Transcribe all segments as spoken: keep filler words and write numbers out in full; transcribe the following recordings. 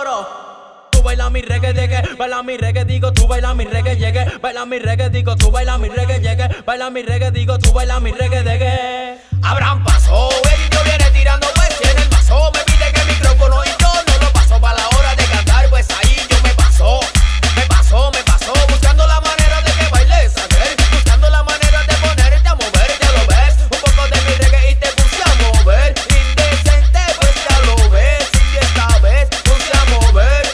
coro. Tú baila mi reggae, llegue, baila mi reggae, digo, tú baila mi reggae, llegue, baila mi reggae, digo, tú baila mi reggae, llegue, baila mi reggae, digo, tú baila mi reggae, llegue. Abraham pasó, el niño viene tirando pues tiene el paso, me pide que el micrófono y yo no lo paso para la hora de cantar, pues ahí yo me pasó, me pasó, me pasó, buscando la manera de que bailes a ver, buscando la manera de ponerte a mover, ya lo ves, un poco de mi reggae y te puse a mover, indecente pues ya lo ves, y esta vez puse a mover.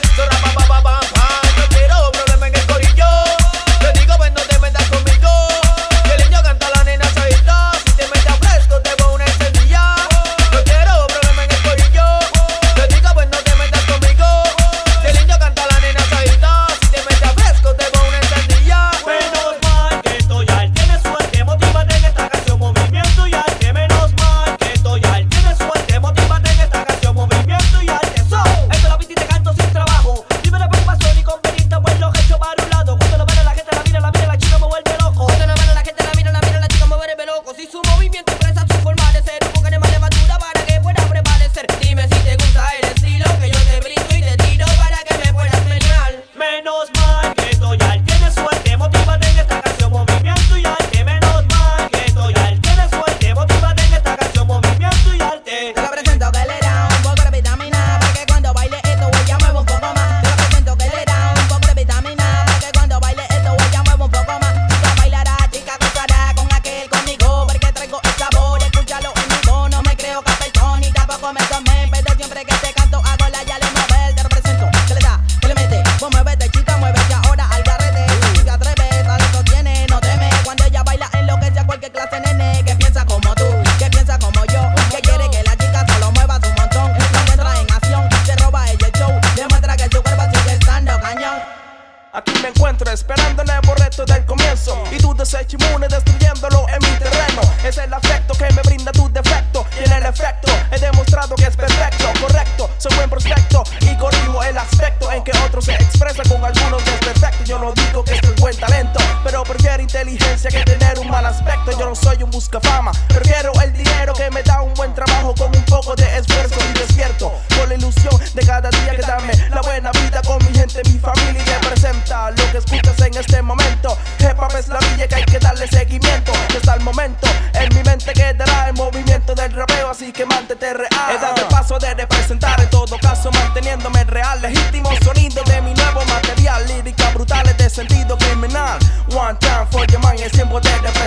Sentido criminal, one time for your mind, es tiempo de defensa.